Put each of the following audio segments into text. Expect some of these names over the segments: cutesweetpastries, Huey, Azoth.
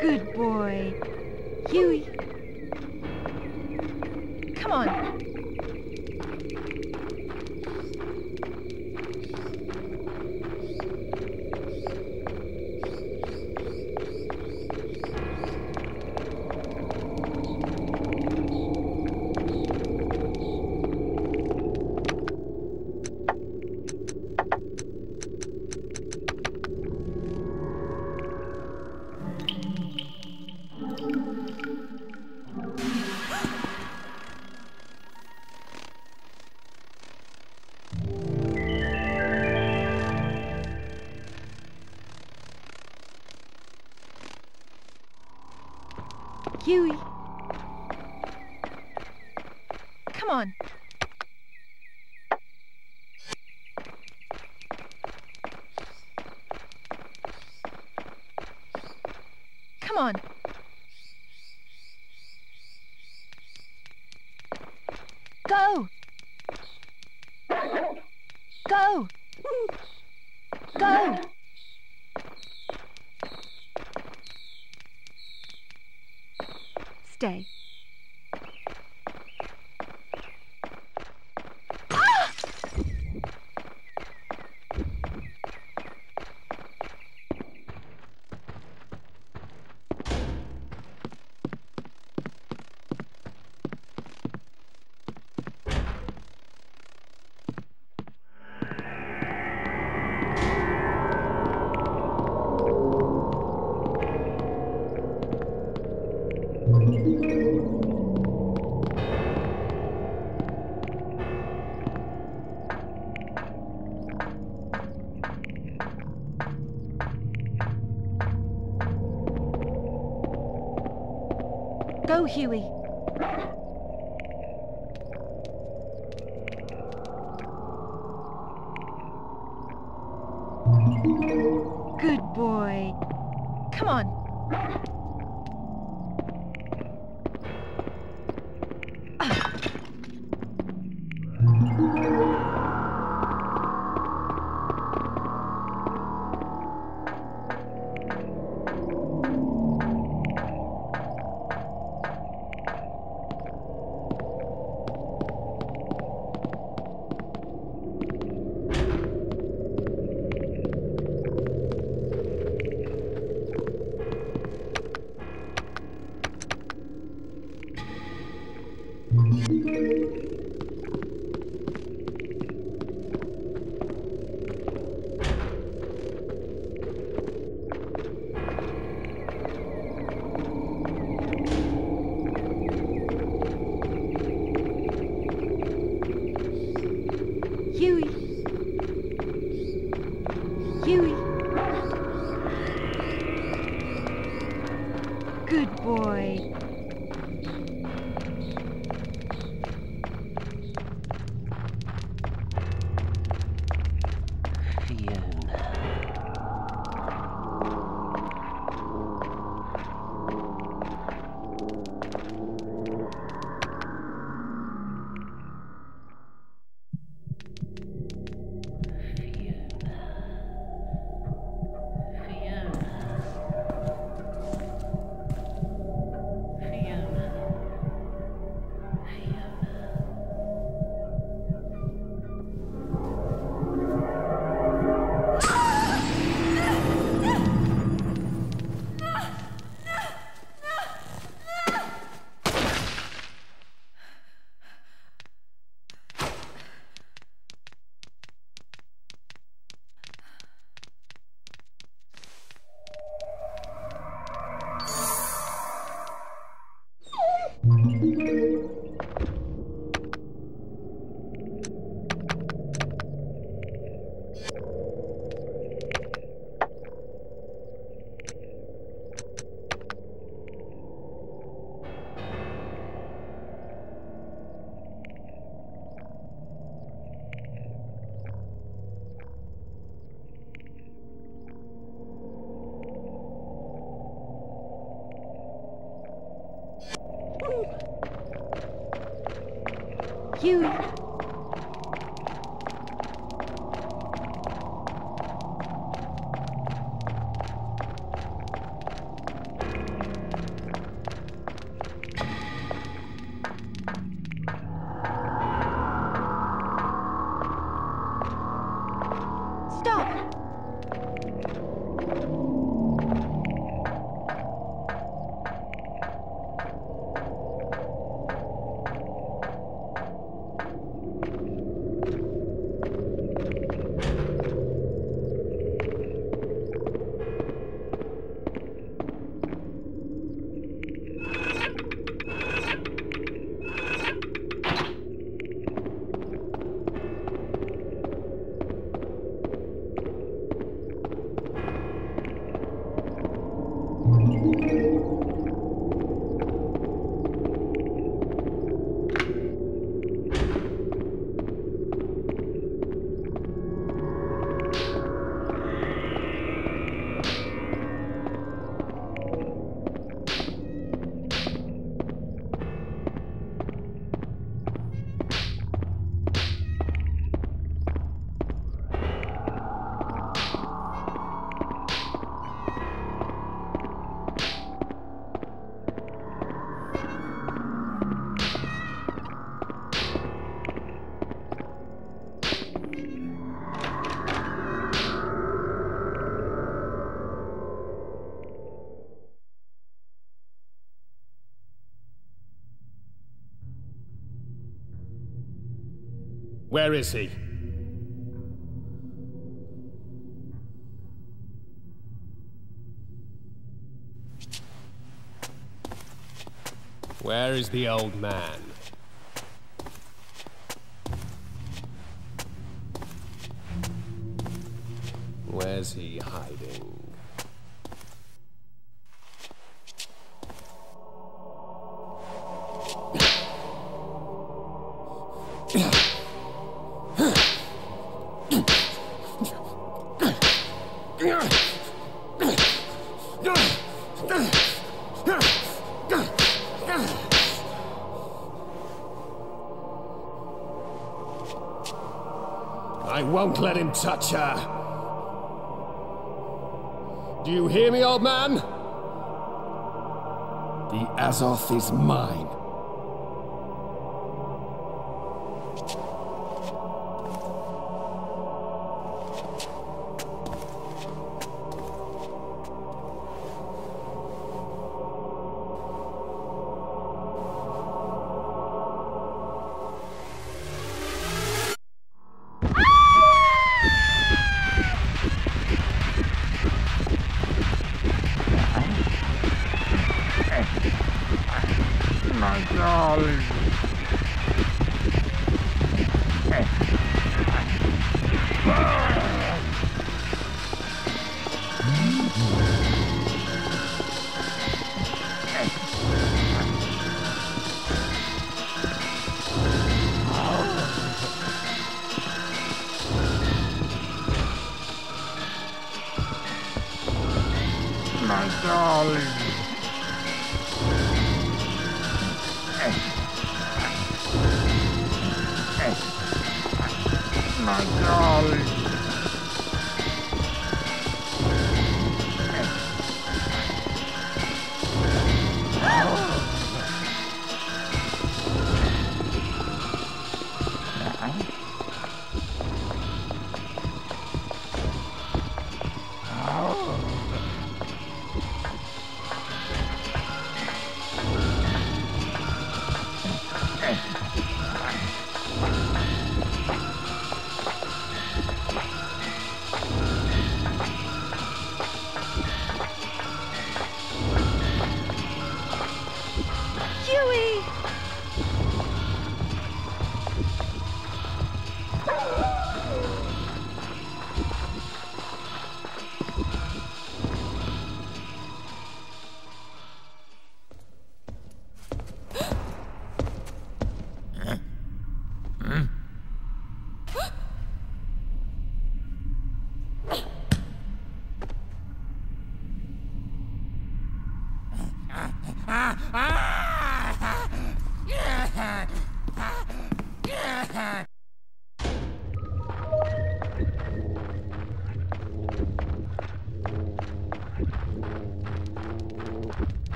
Good boy. Huey. Come on. Huey, come on. Come on. Go. Go. Go. Stay. Ah! Go, Huey. Good boy. Come on. Good boy. Huey. Where is he? Where is the old man? Where's he hiding? I won't let him touch her. Do you hear me, old man? The Azoth is mine.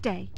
Stay.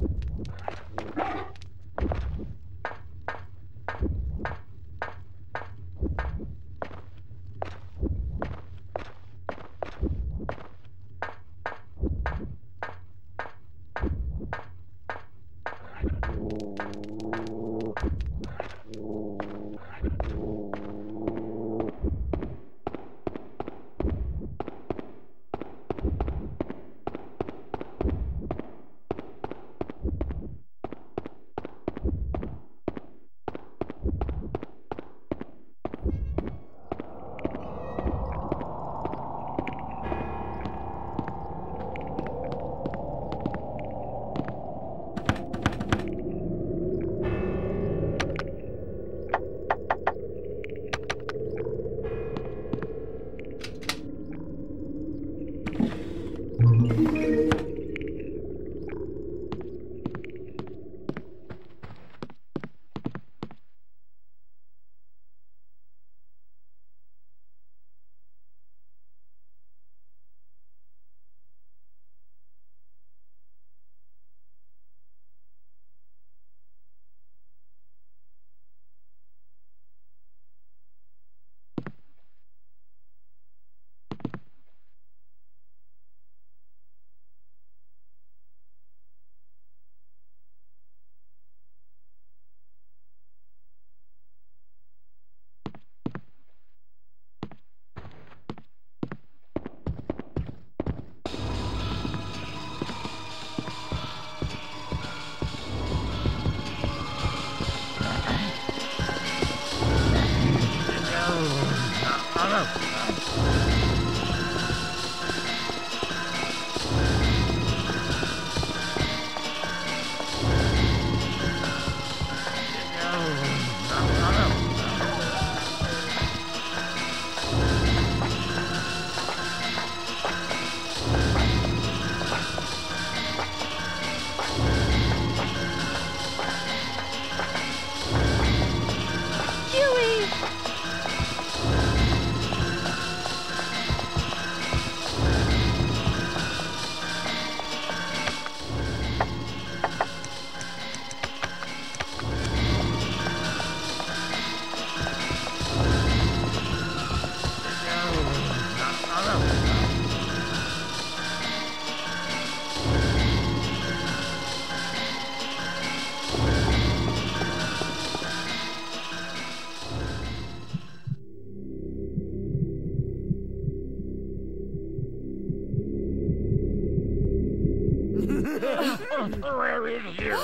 Where is you?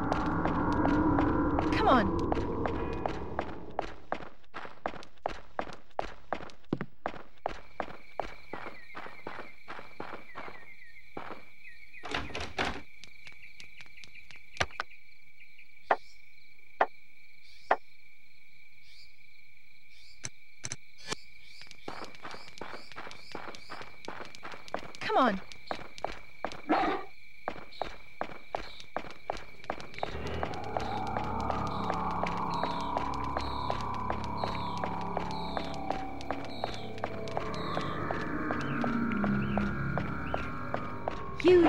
Come on. Come on. Come on. You.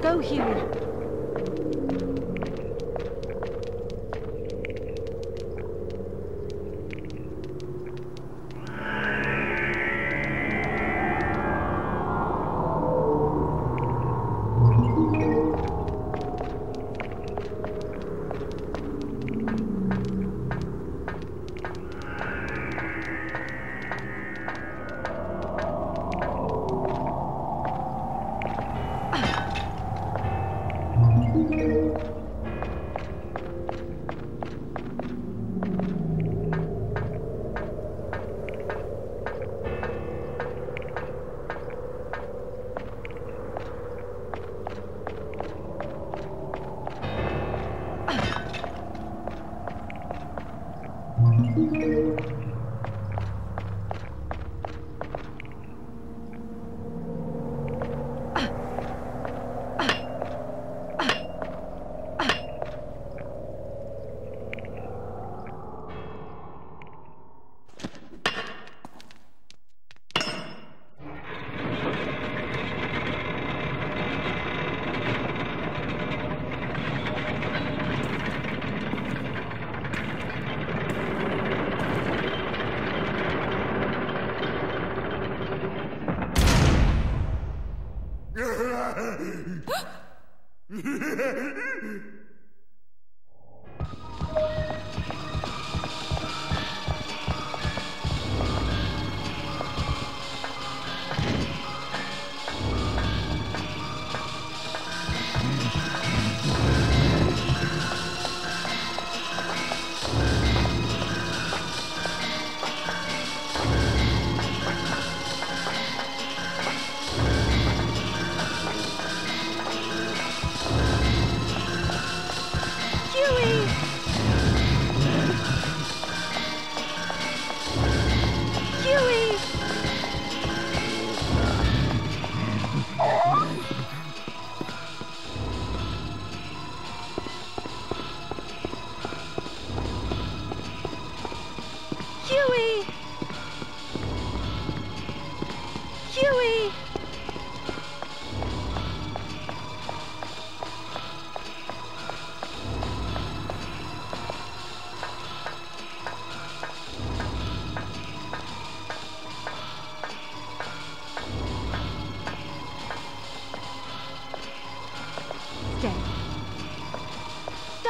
Go, Huey.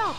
Stop!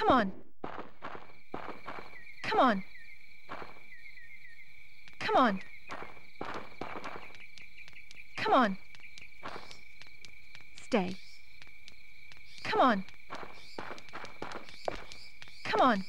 Come on. Come on. Come on. Come on. Stay. Come on. Come on.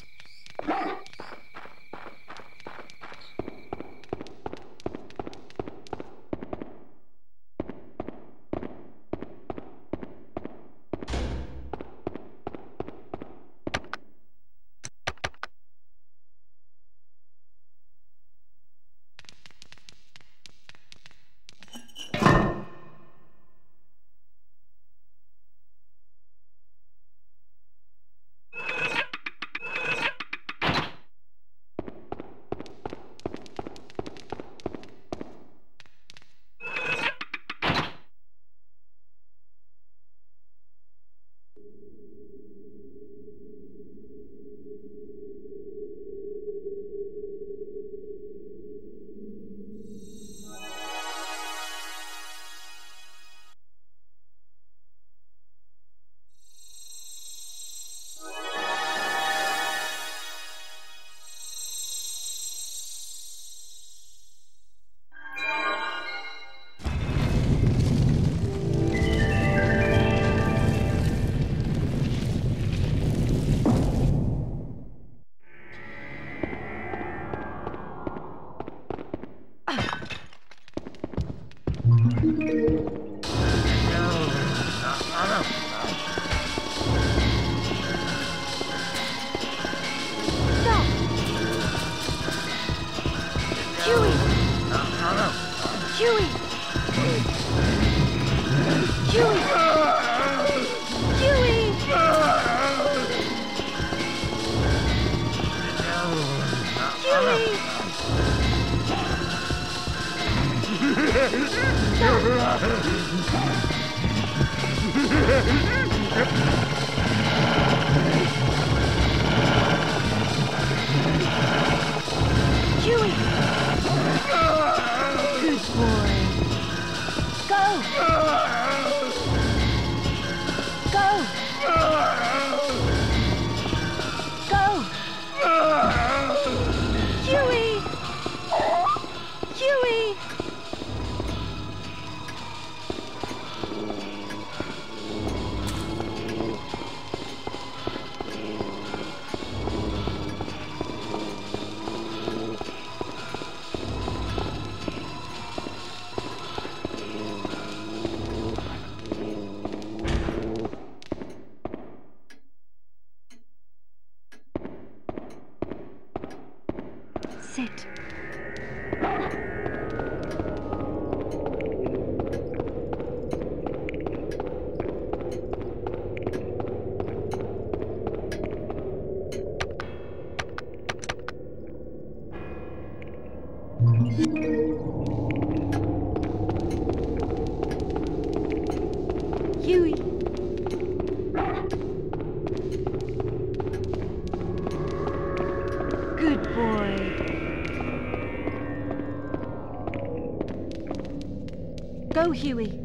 Go, Huey.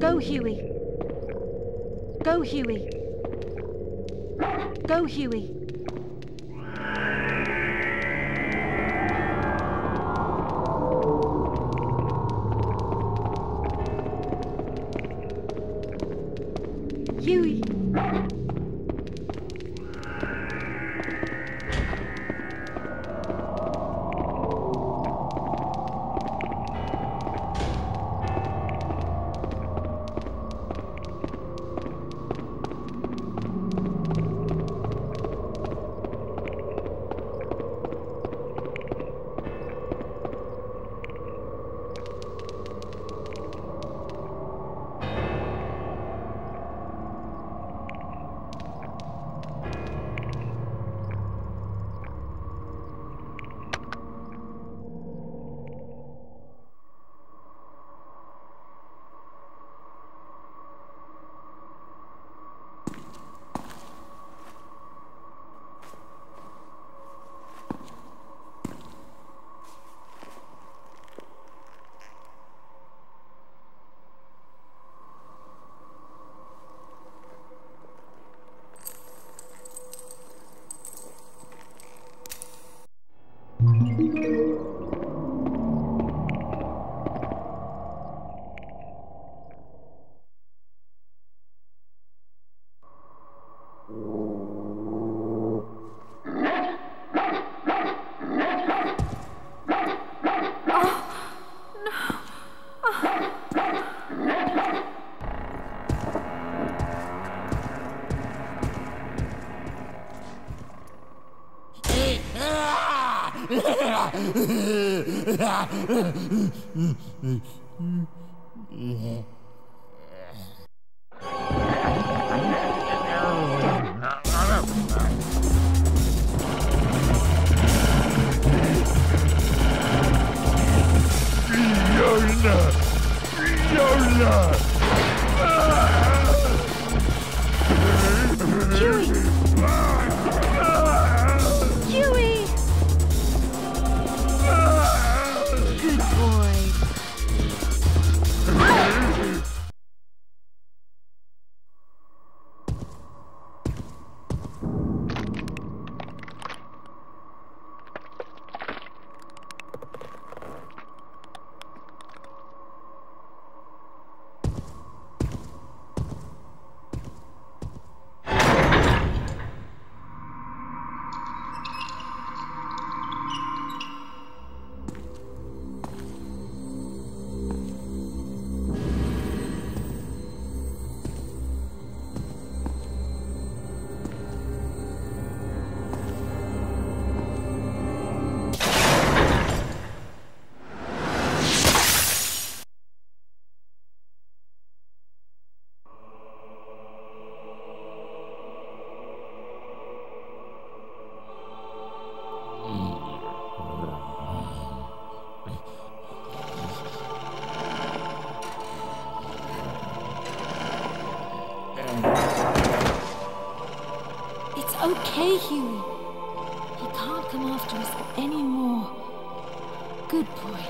Go, Huey. Go, Huey. Go, Huey. Go, Huey. Go, Huey. Go, Huey. Huey. Okay, Huey. He can't come after us anymore. Good boy.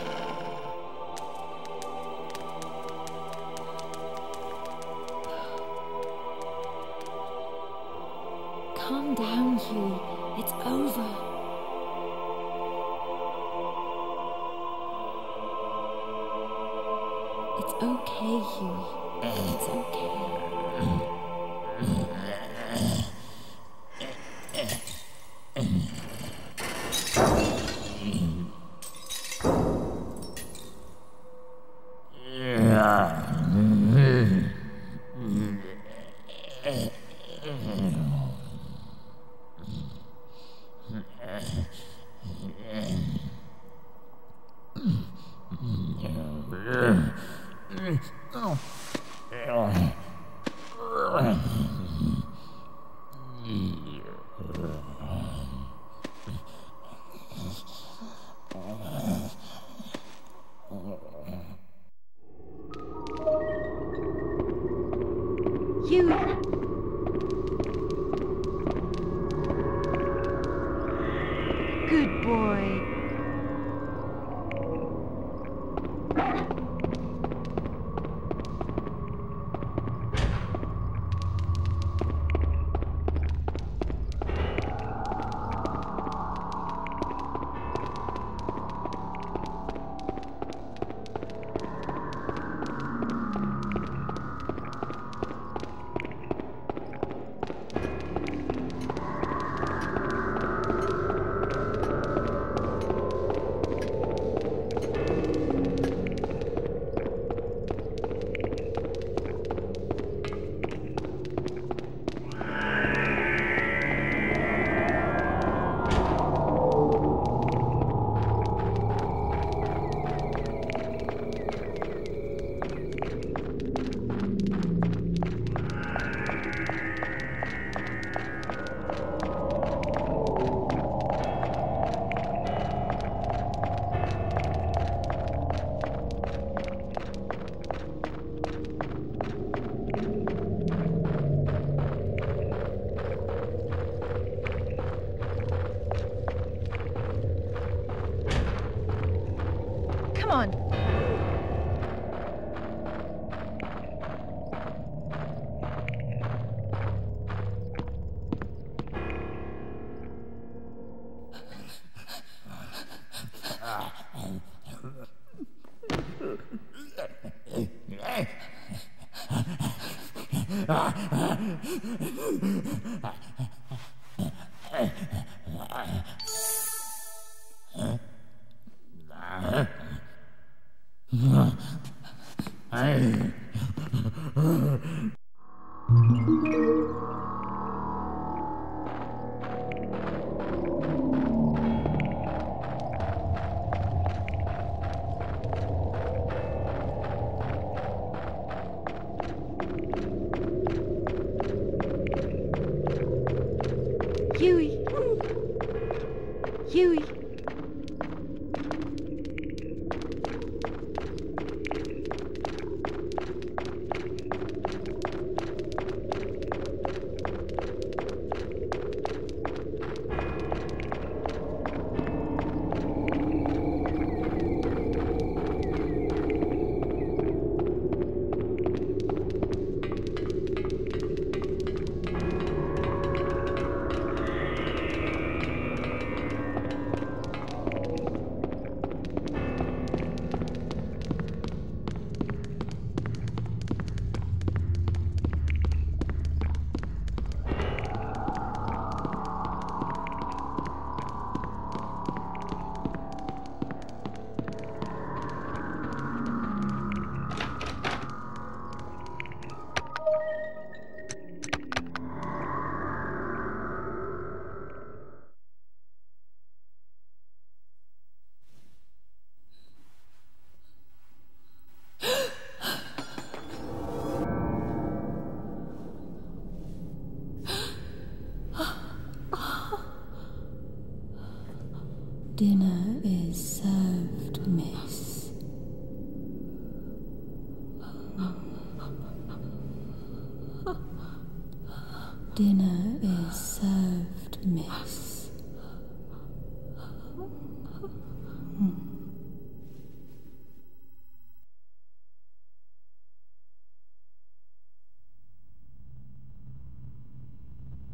Dinner is served, miss.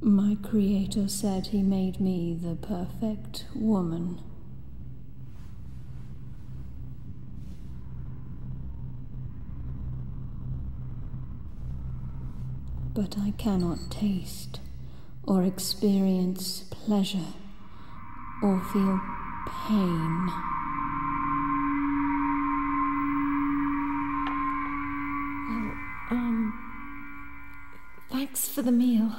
My creator said he made me the perfect woman. But I cannot taste, or experience pleasure, or feel pain. Well, thanks for the meal.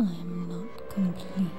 I'm not complete.